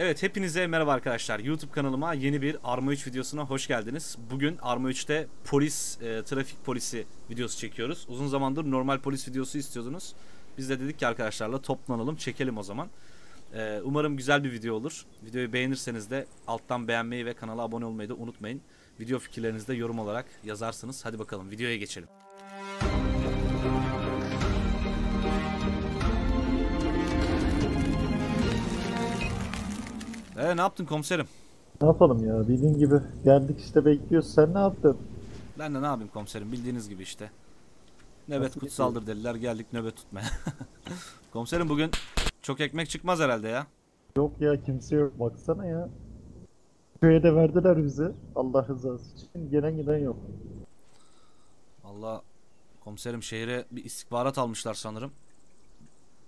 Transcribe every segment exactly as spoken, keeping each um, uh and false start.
Evet, hepinize merhaba arkadaşlar. YouTube kanalıma yeni bir Arma üç videosuna hoş geldiniz. Bugün Arma üçte polis, e, trafik polisi videosu çekiyoruz. Uzun zamandır normal polis videosu istiyordunuz. Biz de dedik ki arkadaşlarla toplanalım, çekelim o zaman. E, umarım güzel bir video olur. Videoyu beğenirseniz de alttan beğenmeyi ve kanala abone olmayı da unutmayın. Video fikirlerinizi de yorum olarak yazarsınız. Hadi bakalım, videoya geçelim. Ee, ne yaptın komiserim? Ne yapalım ya, bildiğin gibi geldik işte, bekliyoruz. Sen ne yaptın? Ben de ne yapayım komiserim, bildiğiniz gibi işte. Nöbet Nasıl kutsaldır geçiyor? Dediler, geldik nöbet tutmaya. Komiserim, bugün çok ekmek çıkmaz herhalde ya. Yok ya, kimse yok, baksana ya. Köye de verdiler bizi Allah rızası için, gelen giden yok. Vallahi komiserim, şehre bir istihbarat almışlar sanırım.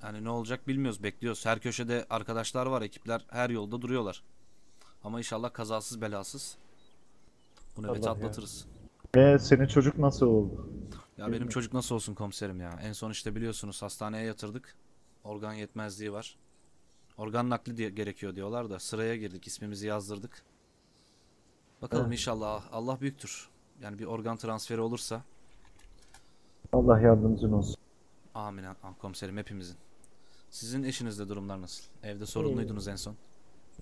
Yani ne olacak bilmiyoruz, bekliyoruz. Her köşede arkadaşlar var, ekipler her yolda duruyorlar. Ama inşallah kazasız belasız bu nöbeti atlatırız. Ve senin çocuk nasıl oldu? Ya benim Bilmiyorum. çocuk nasıl olsun komiserim ya. En son işte biliyorsunuz hastaneye yatırdık. Organ yetmezliği var. Organ nakli diye gerekiyor diyorlar da sıraya girdik, ismimizi yazdırdık. Bakalım evet. İnşallah Allah büyüktür. Yani bir organ transferi olursa. Allah yardımcın olsun. Amin komiserim, hepimizin. Sizin eşinizde durumlar nasıl? Evde sorunluydunuz en son.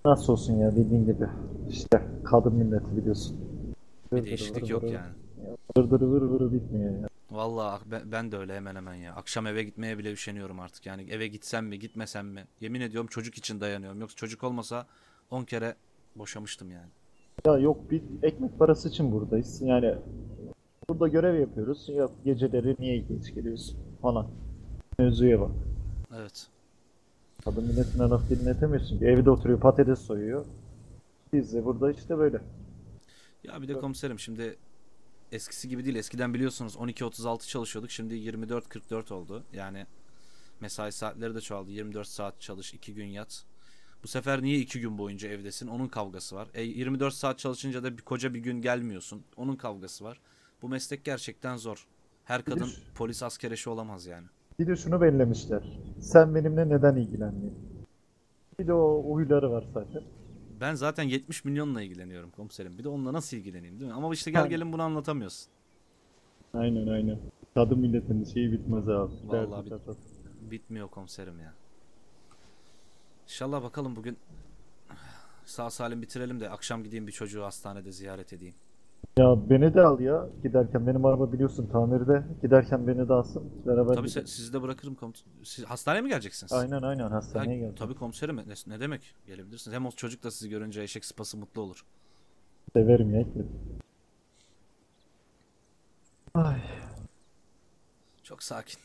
Nasıl olsun ya, bildiğin gibi. İşte kadın milleti biliyorsun. Bir değişiklik yok yani. Vırdır vır vır bitmiyor ya. Vallahi ben de öyle hemen hemen ya. Akşam eve gitmeye bile üşeniyorum artık. Yani eve gitsem mi gitmesem mi? Yemin ediyorum çocuk için dayanıyorum. Yoksa çocuk olmasa on kere boşamıştım yani. Ya yok, bir ekmek parası için buradayız. Yani burada görev yapıyoruz. Ya geceleri niye geç geliyorsun falan. Mevzuya bak. Evet. Kadın milletine laf dinletemiyorsun. Evde oturuyor, patates soyuyor. Biz de burada işte böyle. Ya bir de komiserim, şimdi eskisi gibi değil. Eskiden biliyorsunuz on iki otuz altı çalışıyorduk. Şimdi yirmi dört kırk dört oldu. Yani mesai saatleri de çoğaldı. yirmi dört saat çalış, iki gün yat. Bu sefer niye iki gün boyunca evdesin? Onun kavgası var. E, yirmi dört saat çalışınca da bir koca bir gün gelmiyorsun. Onun kavgası var. Bu meslek gerçekten zor. Her kadın Bilir. polis asker eşi olamaz yani. Bir de şunu bellemişler. Sen benimle neden ilgilenmiyorsun? Bir de o huyları var zaten. Ben zaten yetmiş milyonla ilgileniyorum komiserim. Bir de onunla nasıl ilgileneyim değil mi? Ama işte gel aynen. gelin bunu anlatamıyorsun. Aynen aynen. Kadın milletinin şeyi bitmez abi. Vallahi bit atat. bitmiyor komiserim ya. İnşallah bakalım bugün sağ salim bitirelim de akşam gideyim bir çocuğu hastanede ziyaret edeyim. Ya beni de al ya giderken, benim araba biliyorsun tamirde, giderken beni de alsın beraber. Tabii sen, sizi de bırakırım komiserim. Siz hastaneye mi geleceksiniz? Aynen aynen hastaneye geleceğim. Tabii komiserim, ne, ne demek, gelebilirsiniz. Hem o çocuk da sizi görünce eşek sıpası mutlu olur. Severim ya. Ay. Çok sakin.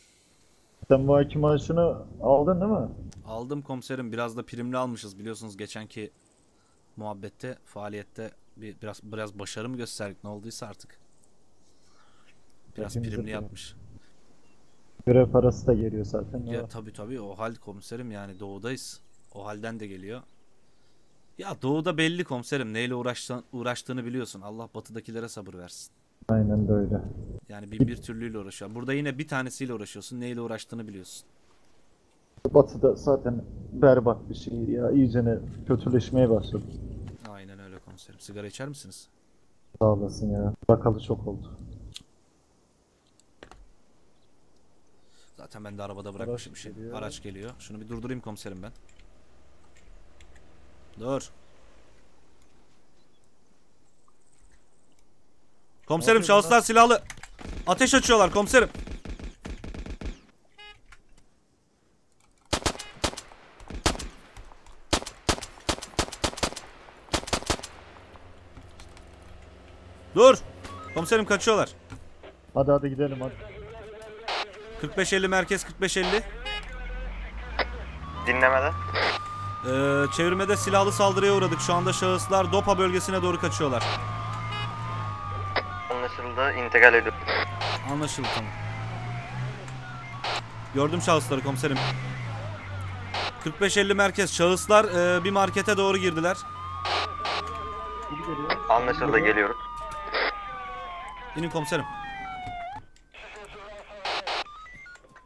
Sen bu hakim maaşını aldın değil mi? Aldım komiserim, biraz da primli almışız biliyorsunuz geçenki muhabbette, faaliyette. Bir, biraz biraz başarı mı gösterdik, ne olduysa artık. Biraz primli yapmış. Görev parası da geliyor zaten. Ya tabii tabii, o hal komiserim, yani doğudayız. O halden de geliyor. Ya doğuda belli komiserim neyle uğraştığını, uğraştığını biliyorsun. Allah batıdakilere sabır versin. Aynen böyle. Yani bin bir türlüyle uğraşıyor. Burada yine bir tanesiyle uğraşıyorsun. Neyle uğraştığını biliyorsun. Batıda zaten berbat bir şehir ya. İyicene kötüleşmeye başladı. Komiserim, sigara içer misiniz? Sağ olasın ya. Bakalı çok oldu. Zaten ben de arabada bırakmışım bir şey. Geliyor. Araç geliyor. Şunu bir durdurayım komiserim ben. Dur. Komiserim, şahıslar silahlı. Ateş açıyorlar komiserim. Dur! Komiserim, kaçıyorlar. Hadi hadi gidelim hadi. kırk beş elli merkez, kırk beş elli. Dinlemede. Ee, çevirmede silahlı saldırıya uğradık. Şu anda şahıslar Dopa bölgesine doğru kaçıyorlar. Anlaşıldı, intikal ediyorum. Anlaşıldı, tamam. Gördüm şahısları komiserim. kırk beş elli merkez, şahıslar e, bir markete doğru girdiler. Anlaşıldı, geliyoruz. İnin komiserim.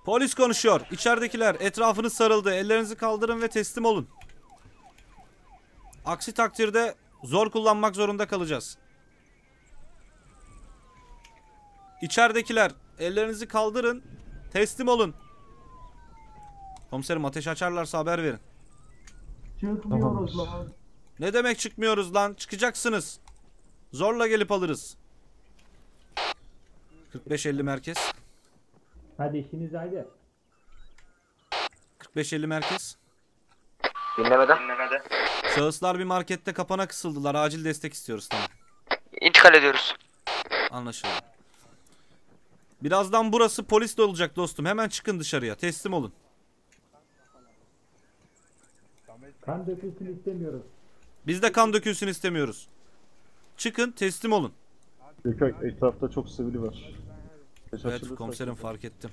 Polis konuşuyor. İçeridekiler, etrafınız sarıldı. Ellerinizi kaldırın ve teslim olun. Aksi takdirde zor kullanmak zorunda kalacağız. İçeridekiler, ellerinizi kaldırın. Teslim olun. Komiserim, ateş açarlarsa haber verin. Çıkmıyoruz lan. Ne demek çıkmıyoruz lan? Çıkacaksınız. Zorla gelip alırız. kırk beş elli merkez. Hadi işiniz haydi. kırk beş elli merkez. Dinlemeden. Dinlemeden. Şahıslar bir markette kapana kısıldılar. Acil destek istiyoruz, tamam. İntikal ediyoruz. Anlaşıldı. Birazdan burası polis de olacak dostum. Hemen çıkın dışarıya. Teslim olun. Kan dökülsün istemiyoruz. Biz de kan dökülsün istemiyoruz. Çıkın, teslim olun. Gökhan, etrafta çok sivil var. Ateş evet komiserim, fark ettim.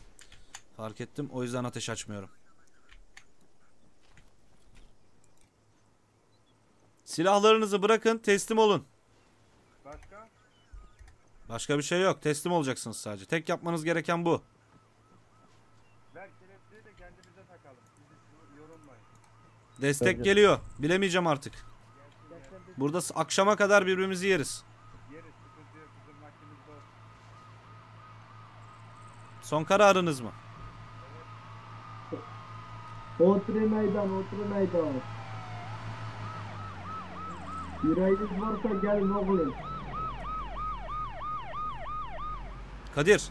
Fark ettim. O yüzden ateş açmıyorum. Silahlarınızı bırakın, teslim olun. Başka? Başka bir şey yok. Teslim olacaksınız sadece. Tek yapmanız gereken bu. Ver kelepçeyi de kendimize takalım. Bizi yorulmayın. Destek Bence. geliyor. Bilemeyeceğim artık. Burada akşama kadar birbirimizi yeriz. Son kararınız mı? Otur meydan, otur meydan. Yüreğiniz varsa gelin oğlum. Kadir.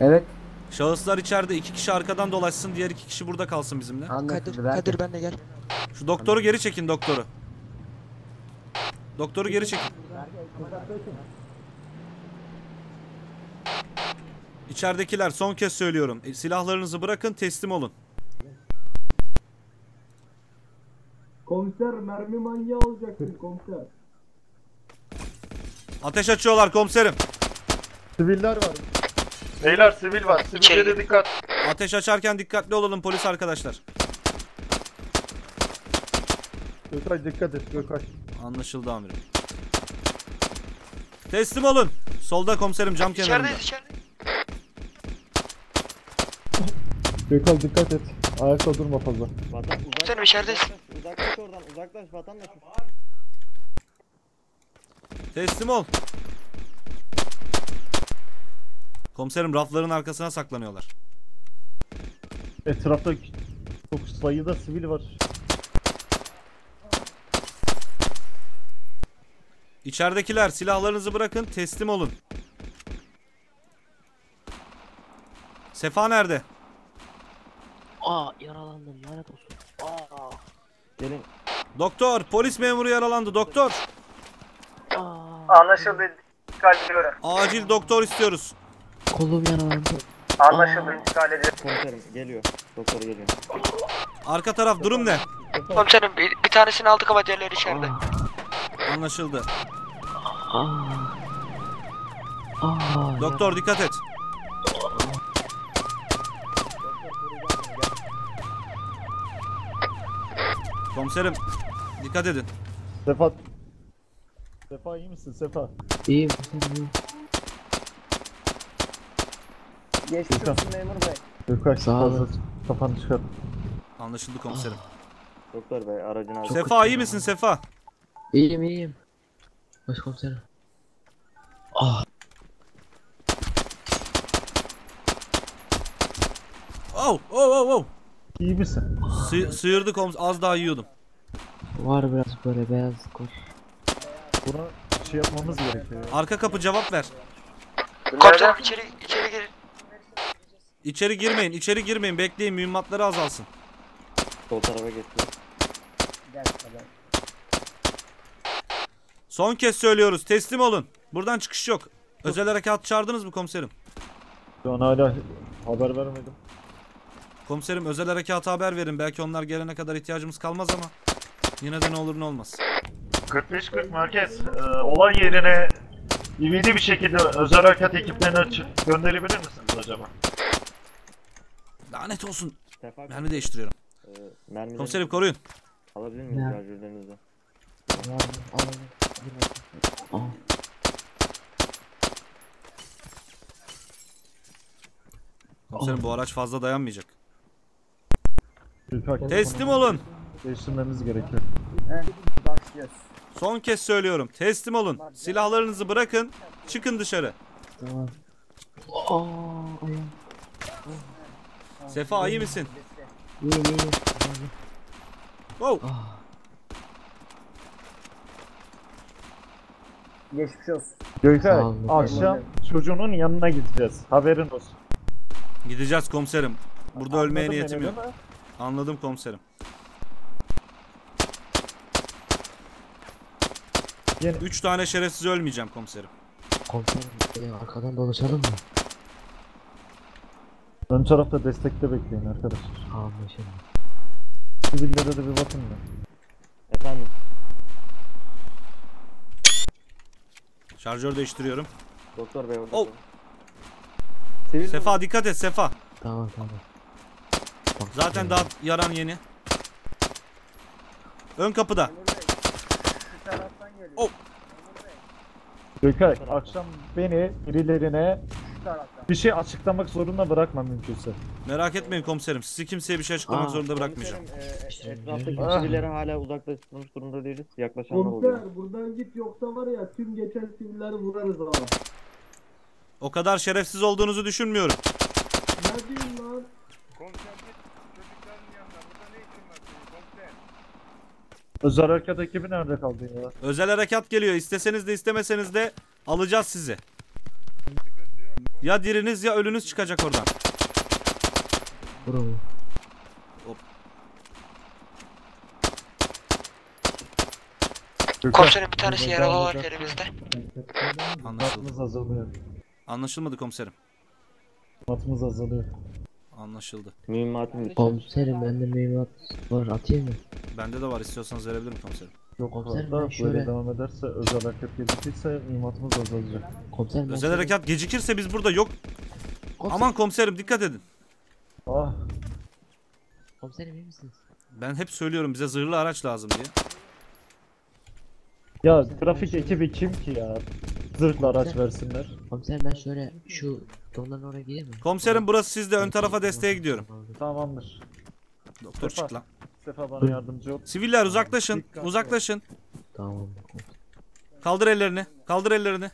Evet. Şahıslar içeride, iki kişi arkadan dolaşsın, diğer iki kişi burada kalsın bizimle. Kadir, Kadir ben de gel. Şu doktoru geri çekin, doktoru. Doktoru geri çekin. İçeridekiler, son kez söylüyorum. Silahlarınızı bırakın, teslim olun. Komiser, mermi manyağı olacaksın komiser. Ateş açıyorlar komiserim. Siviller var. Beyler sivil var. Sivillere de dikkat. Ateş açarken dikkatli olalım polis arkadaşlar. Gökay dikkat et Gökay. Anlaşıldı amirim. Teslim olun. Solda komiserim, cam kenarında. İçerideyiz, içerideyiz. Gökhan dikkat et. Ayakta durma fazla. Sen içeridesin. Uzaklaş oradan, uzaklaş vatandaş. Teslim ol. Komiserim, rafların arkasına saklanıyorlar. Etrafta çok sayıda sivil var. İçeridekiler, silahlarınızı bırakın, teslim olun. Sefa nerede? Aa, yaralandım, lanet olsun. Aa. Gelin. Doktor, polis memuru yaralandı doktor. Aa. Anlaşıldı. İntikal ediyorum. Acil doktor istiyoruz. Kolum yaralandı. Anlaşıldı. İntikal ediyorum. Komiserim geliyor. Doktor geliyor. Arka taraf durum ne? Komiserim bir, bir tanesini aldık ama diğerleri içeride. Aa. Anlaşıldı. Aa. Aa, doktor ya. Dikkat et. Komiserim dikkat edin. Sefa. Sefa iyi misin Sefa? İyiyim. Geçti memur bey. Gökhan sağ ol. Kafanı çıkar. Anlaşıldı komiserim. Ah. Doktor bey aracını al. Sefa iyi misin Sefa? İyiyim iyiyim. Başkomiserim. Ah. Oh oh oh oh. İyi misin? Sı sıyırdı komiserim, az daha yiyordum. Var biraz böyle beyaz kor. Buna şey yapmamız gerekiyor. Arka kapı cevap ver. Komiserim içeri içeri girin. İçeri girmeyin, içeri girmeyin. Bekleyin, mühimmatları azalsın. Sol tarafa geçti. Son kez söylüyoruz, teslim olun. Buradan çıkış yok. Özel harekat çağırdınız mı komiserim? Ben hala haber vermedim. Komiserim özel harekata haber verin. Belki onlar gelene kadar ihtiyacımız kalmaz ama yine de ne olur ne olmaz. kırk beş kırk merkez e, olay yerine ivedi bir şekilde özel harekat ekiplerini gönderebilir misiniz acaba? Lanet olsun. Sefa mermi mi? Değiştiriyorum. E, komiserim koruyun. Alabilir miyiz acillerinizi? Komiserim bu araç fazla dayanmayacak. Teslim olun. Değiştirmemiz gerekiyor. Yes. Son kez söylüyorum. Teslim olun. Silahlarınızı bırakın. Çıkın dışarı. Tamam. Oh. Sefa iyi misin? İyi iyi. Wow. Geçmiş olsun. Gökhan, akşam çocuğunun yanına gideceğiz. Haberin olsun. Gideceğiz komiserim. Burada anladım, ölmeye niyetim yok. Anladım komiserim. Yani... Üç tane şerefsiz ölmeyeceğim komiserim. Komiserim arkadan dolaşalım mı? Ön tarafta destekte bekleyin arkadaşlar. Anlaşıldı. Sivillere de bir bakın da. Efendim? Şarjör değiştiriyorum. Doktor bey orada. Oh. Sefa mi? Dikkat et Sefa. Tamam tamam. Zaten tamam. Daha yaran yeni. Ön kapıda. Oh. Gökay akşam beni birilerine bir şey açıklamak zorunda bırakma mümkünse. Merak etmeyin komiserim, sizi kimseye bir şey açıklamak Aa, zorunda bırakmayacağım. E, etraftaki sivilleri hala uzaklaştırmış durumda değiliz, yaklaşanlar oluyor. Komiser buradan git yoksa var ya tüm geçen sivilleri vurarız ama. O kadar şerefsiz olduğunuzu düşünmüyorum. Ne diyeyim lan? Komiser git çocukların yanına, burada ne işin var komiser? Özel harekat ekibi nerede kaldı ya? Özel harekat geliyor, isteseniz de istemeseniz de alacağız sizi. Ya diriniz ya ölünüz çıkacak oradan. Bravo. Hop. Komiserim bir tanesi yaralı var elimizde. Anlaşıldı. Azalıyor. Anlaşılmadı komiserim. Matımız azalıyor. Anlaşıldı. Mühimmatım. Komiserim bende mühimmat var, atayım mı? Bende de var, istiyorsanız verebilirim komiserim. Yok komiserim, böyle şöyle... devam ederse özel harekat gecikirse mühimmatımız azalacak. Komiserim, özel komiserim. Harekat gecikirse biz burada yok. Komiserim. Aman komiserim dikkat edin. Ah. Komiserim iyi misiniz? Ben hep söylüyorum bize zırhlı araç lazım diye. Ya komiserim, trafik ekibi kim ki ya? Zırhlı araç komiserim, versinler. Komiserim ben şöyle şu donların oraya gideyim mi? Komiserim burası sizde, ön tarafa desteğe gidiyorum. Tamamdır. Doktor çık lan. Sefa bana yardımcı ol. Siviller uzaklaşın, uzaklaşın. Tamam. Kaldır ellerini, kaldır ellerini.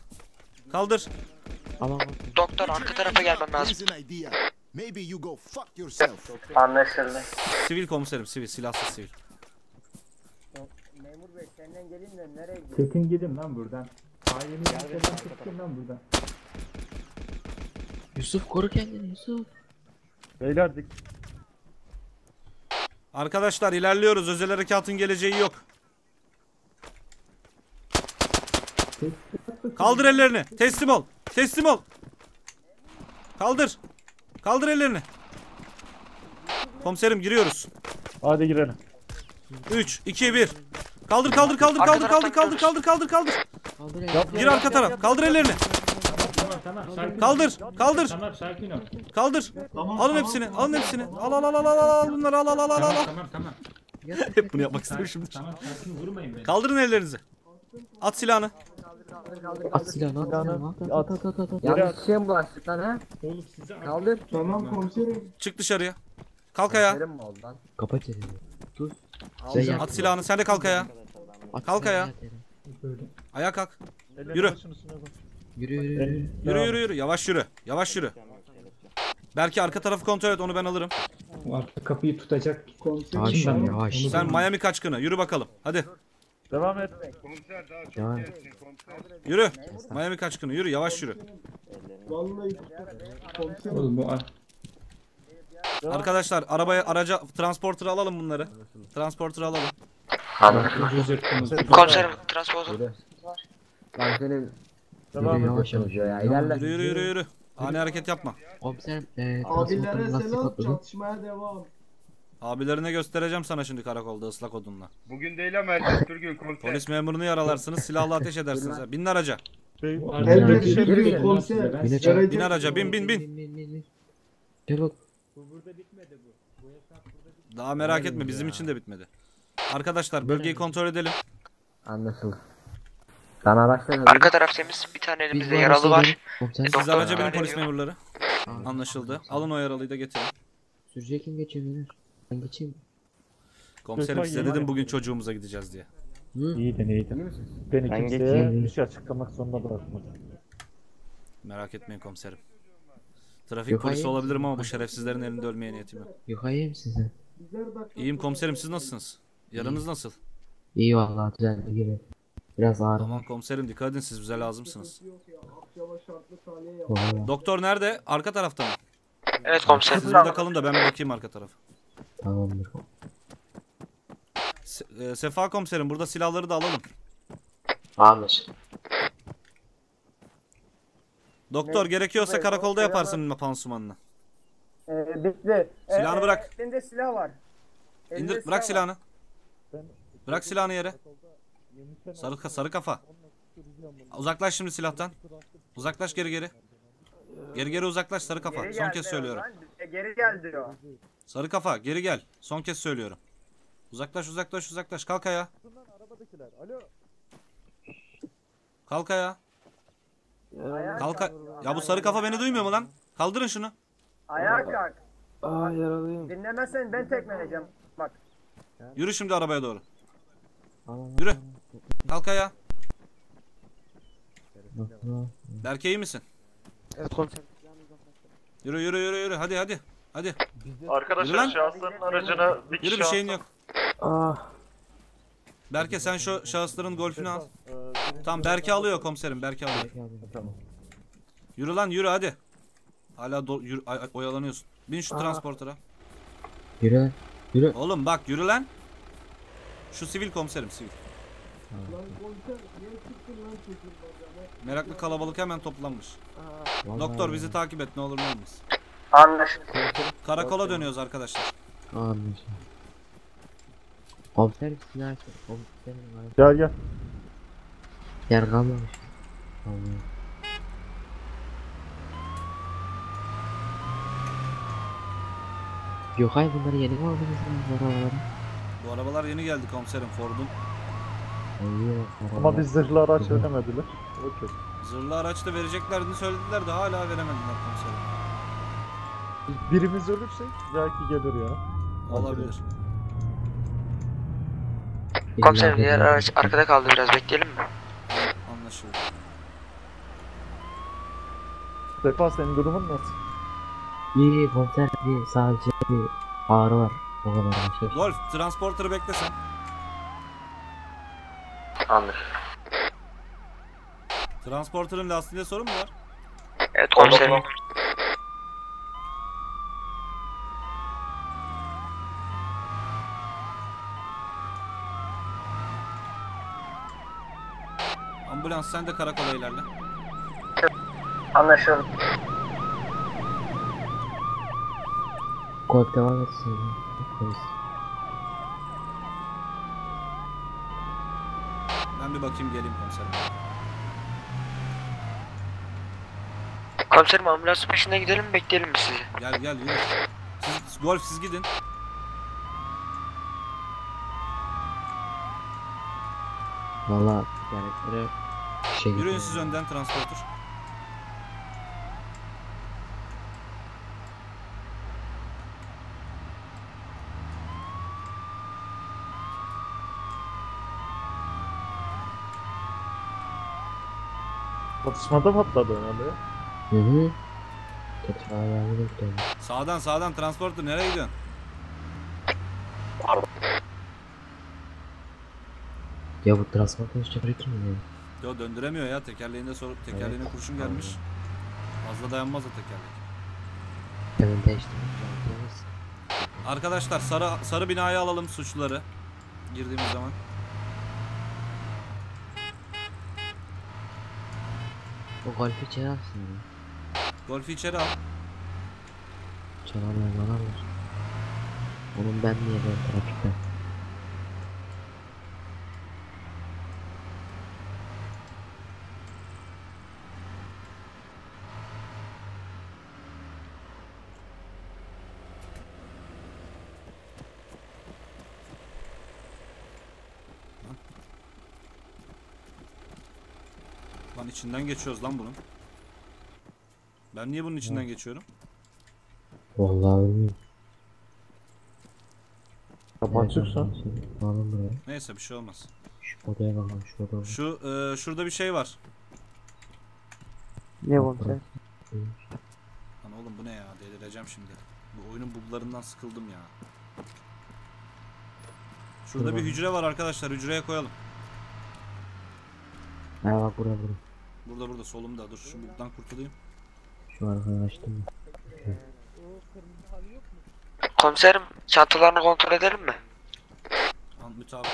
Kaldır. Aman. Doktor arka tarafa gelmem lazım. Anlaşıldı. Sivil komiserim, sivil, silahsız sivil. Memur bey senden geleyim de nereye gidiyorsun? Çekin gidin lan buradan. Ailemi yerden çekin lan buradan. Yusuf koru kendini Yusuf. Beyler dik. Arkadaşlar ilerliyoruz. Özel harekatın geleceği yok. Kaldır ellerini. Teslim ol. Teslim ol. Kaldır. Kaldır ellerini. Komiserim giriyoruz. Hadi girelim. üç, iki, bir. Kaldır kaldır kaldır kaldır kaldır kaldır kaldır kaldır kaldır. Gir arka taraf. Kaldır ellerini. Kaldır, kaldır. Kaldır. Alın hepsini, alın hepsini. Al al al al al al bunları al al al al. Tamam tamam. Hep bunu yapmak istiyorum şimdi. Kaldırın ellerinizi. At silahını. At silahını. At at at at. Ya bir şeye mi bulaştık lan ha? Kaldır. Tamam komiserim. Çık dışarıya. Kalk ayağa. Kapat elini. At silahını. Sen de kalk ayağa. Kalk ayağa. Ayağa kalk. Yürü. Yürü yürü yürü. Yürü yürü yürü. Yavaş yürü. Yavaş yürü. Belki arka tarafı kontrol et, onu ben alırım. Arka kapıyı tutacak. Yavaş yavaş. Sen Miami kaçkını. Yürü bakalım. Hadi. Devam et. Komiser daha çok devam. Yürü. Miami kaçkını. Yürü yavaş yürü. Vallahi oğlum bu arkadaşlar arabaya araca transporter'ı alalım bunları. Transporter'ı alalım. Komiserim transporter. Ben senin Yürü yavaş yavaş ya, ilerle. Yürü yürü yürü yürü. Ani hareket yapma. Komiserim eee abilere selam, çatışmaya devam. Abilerine göstereceğim sana şimdi karakolda ıslak odunla. Bugün değil ama ertesi gün komiser. Polis memurunu yaralarsınız, silahla ateş edersiniz. Bin araca. Elbette komiser. Bin araca, bin bin bin. Gel bak. Bu burada bitmedi bu. Bu hesap burada bitmedi. Daha merak etme, bizim için de bitmedi. Arkadaşlar bölgeyi kontrol edelim. Anlaşıldı. Arka taraf temiz, bir tane elimizde yaralı var. E, siz araca benim polis memurları. Anlaşıldı. Alın o yaralıyı da getirin. Sürücüye kim geçebilir? Ben geçeyim. Komiserim size dedim bugün çocuğumuza gideceğiz diye. Hı? İyiydin iyiydin. Beni ben kimseye geçeyim. Bir şey açıklamak zorunda bırakmadım. Merak etmeyin komiserim. Trafik yok, polisi olabilirim ama bu şerefsizlerin elinde ölmeye niyetim yok. Yok hayır sizin. İyiyim komiserim, siz nasılsınız? Yaranız İyi. Nasıl? İyi vallahi düzeldi gibi. Biraz ağır. Aman komiserim dikkat edin, siz bize lazımsınız. Vallahi. Doktor nerede? Arka tarafta mı? Evet komiserim. Siz burada kalın da ben bir bakayım arka taraf. Tamamdır. Se e, Sefa komiserim burada silahları da alalım. Anlaşıldı. Doktor ne? Gerekiyorsa ne? Karakolda yaparsın pansumanını. Ee, bitti. Silahını ee, bırak. Elinde silah var. Elinde İndir silah bırak silahını. Var. Bırak silahını yere. Sarı, sarı kafa. Uzaklaş şimdi silahtan. Uzaklaş geri geri. Geri geri uzaklaş sarı kafa. Geri Son kez söylüyorum. Lan. Geri gel diyor. Sarı kafa geri gel. Son kez söylüyorum. Uzaklaş uzaklaş uzaklaş. Kalk ayağa. Kalk ayağa. Kalk ayağa. Ya bu sarı kafa beni duymuyor mu lan? Kaldırın şunu. Ayağa kalk. Aa yaralıyım. Dinlemezsen ben tekmeleyeceğim. Bak. Yürü şimdi arabaya doğru. Yürü. Kalk ayağa. Berke iyi misin? Evet komiserim. Yürü yürü yürü yürü hadi hadi. Hadi. Arkadaşlar şahısların aracına bir kişi. Yürü bir şeyin yok. Ah. Berke sen şu şahısların golfünü al. Tamam Berke alıyor komiserim. Berke alıyor. Tamam. Yürü lan yürü hadi. Hala do yürü, oyalanıyorsun. Bin şu Aa. transportera. Yürü. Yürü. Oğlum bak yürü lan. Şu sivil komiserim sivil. Meraklı kalabalık hemen toplanmış. Vallahi Doktor bizi takip et ne olur ne olmaz. Anlaşıldı. Karakola dönüyoruz arkadaşlar. Anlaşıldı. Komiserim silah açın. Komiserim gel gel. Yer kalmamış. Anladım. Yok hayır bunları yeni mi aldınız bu arabaları? Bu arabalar yeni geldi komiserim Ford'un. Ama biz zırhlı araç veremediler. Okey. Zırhlı araç da vereceklerini söylediler de hala veremediler komiserim. Birimiz ölürse belki gelir ya. Olabilir. Komiserim diğer araç arkada kaldı biraz bekleyelim mi? Anlaşıldı. Sefa senin durumun nasıl? İyi komiser bir sadece bir ağrı var o kadar bir şey. Golf transporter'ı beklesen. Anladım. Transporter'ın lastiğinde sorun mu var? Evet komiserim. Tamam. Ambulans sen de karakola ilerle. Anlaşıldı. Golf devam etsin. Ben bir bakayım geleyim komiserim. Komiserim ambulans peşine gidelim mi bekleyelim mi sizi? Gel gel yürü. Siz, golf siz gidin. Valla yani şey. Yürüyün siz önden transporter. Atışmada patladı herhalde ya. Hı hı. Sağdan sağdan transporter nereye gidiyorsun? Ya bu transporter hiç çevirir mi ya? Yo döndüremiyor ya tekerleğinde sorup tekerleğine evet. Kurşun gelmiş. Fazla dayanmaz o tekerlek. Hemen değiştirdim. Arkadaşlar sarı sarı binaya alalım suçluları. Girdiğimiz zaman. O golfü içeri alsın ya. Golfü içeri al. Çalarlar çalarlar. Onun ben niye ben trafikten. Lan içinden geçiyoruz lan bunun. Ben niye bunun içinden geçiyorum? Vallahi. Kapatsın. Neyse bir şey olmaz. Oraya bakalım, şurada. Şu e, şurada bir şey var. Ne bu sen? Lan oğlum bu ne ya? Delireceğim şimdi. Bu oyunun buglarından sıkıldım ya. Şurada dur bir hücre var arkadaşlar. Hücreye koyalım. Ha bak burada burada. Burada burada solumda. Dur şu bugdan kurtulayım. Şu arkaya açtım. Komiserim, çantalarını kontrol edelim mi? Mütabık.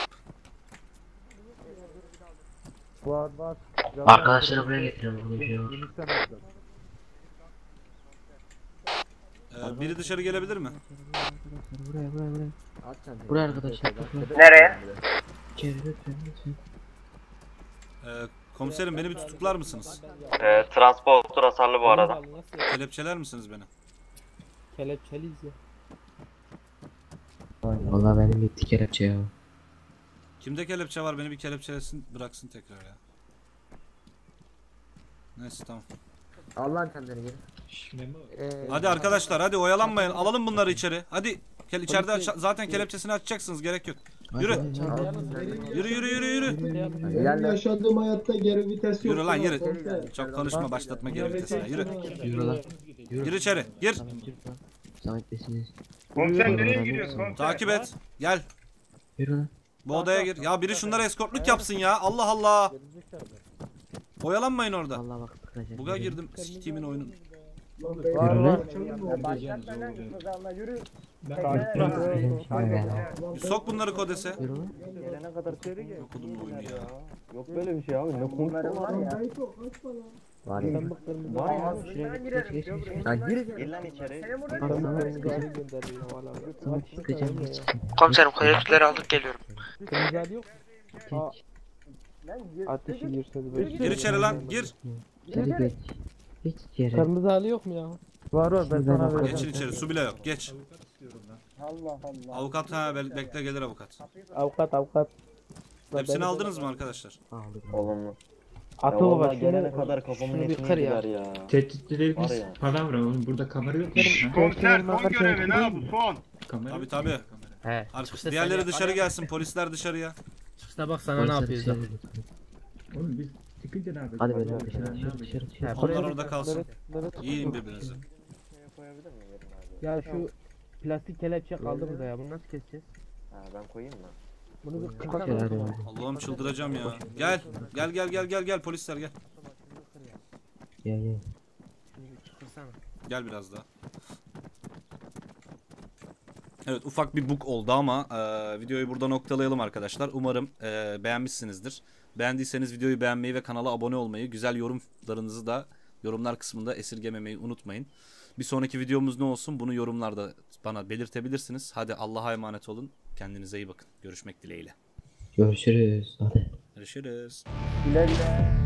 Arkadaşlar buraya getiriyorum. Ee, biri dışarı gelebilir mi? Buraya buraya buraya. Buraya arkadaşlar. Nereye? Ee, komiserim beni bir tutuklar mısınız? Ee, transporter hasarlı bu arada. Kelepçeler misiniz beni? Kelepçeliyiz ya. Vallahi benim gitti kelepçe ya. Kimde kelepçe var? Beni bir kelepçelesin, bıraksın tekrar ya. Neyse tamam. Allah'ın kendini geri. Ee, hadi arkadaşlar hadi oyalanmayın. Alalım bunları içeri. Hadi gel içeride aç, zaten kelepçesini açacaksınız, gerek yok. Yürü. Yürü yürü yürü yürü. Yani yaşadığım hayatta geri vites yok. Yürü lan yürü. Çok konuşma, başlatma geri vitesine. Yürü. Yürü lan. Gir içeri. Gir. Komiser nereye giriyorsun komiser? Takip et. Gel. Yürü lan. Bu odaya gir. Ya biri şunlara eskortluk yapsın ya. Allah Allah. Oyalanmayın orada. Allah bak. Buga girdim. Steam'in oyunun. Sok bunları kodese. Gelene kadar seri gel. Okudum bu oyunu ya. Yok böyle bir şey abi. Ne konuları var ya. Var ya. Var ya. Gir lan içeri. Komiserim kayıtları aldık geliyorum. Ateşi girse böyle. Gir içeri lan gir. Hiç yere. Kırmızı hali yok mu ya? Var var, ben sana vereceğim. Geçin içeri, su bile yok. Geç. Allah Allah. Avukat ha bekle gelir avukat. Avukat avukat. Hepsini aldınız mı arkadaşlar? Aldım. Olumlu. Atıl var. Gelene kadar kafamın etini kırar ya. Tehditlerimiz palavra oğlum, burada kamera yok. Komiser son görevi ne abi son? Kamera. Tabii tabii. He. Artık diğerleri dışarı gelsin, polisler dışarıya. Çıksa bak sana ne yapıyoruz lan. Oğlum biz çıkınca ne yapacağız? Hadi böyle dışarı. Onlar orada kalsın. Yiyin birbirinizi. Ya şu plastik kelepçe kaldı burada ya. Bunu nasıl keseceğiz? Ha ben koyayım mı? Bunu bir kısa kelepçe. Allah'ım çıldıracağım ya. Gel. Gel gel gel gel gel polisler gel. Gel gel. Gel biraz daha. Evet ufak bir bug oldu ama e, videoyu burada noktalayalım arkadaşlar. Umarım e, beğenmişsinizdir. Beğendiyseniz videoyu beğenmeyi ve kanala abone olmayı, güzel yorumlarınızı da yorumlar kısmında esirgememeyi unutmayın. Bir sonraki videomuz ne olsun bunu yorumlarda bana belirtebilirsiniz. Hadi Allah'a emanet olun. Kendinize iyi bakın. Görüşmek dileğiyle. Görüşürüz. Hadi. Görüşürüz. Güle güle.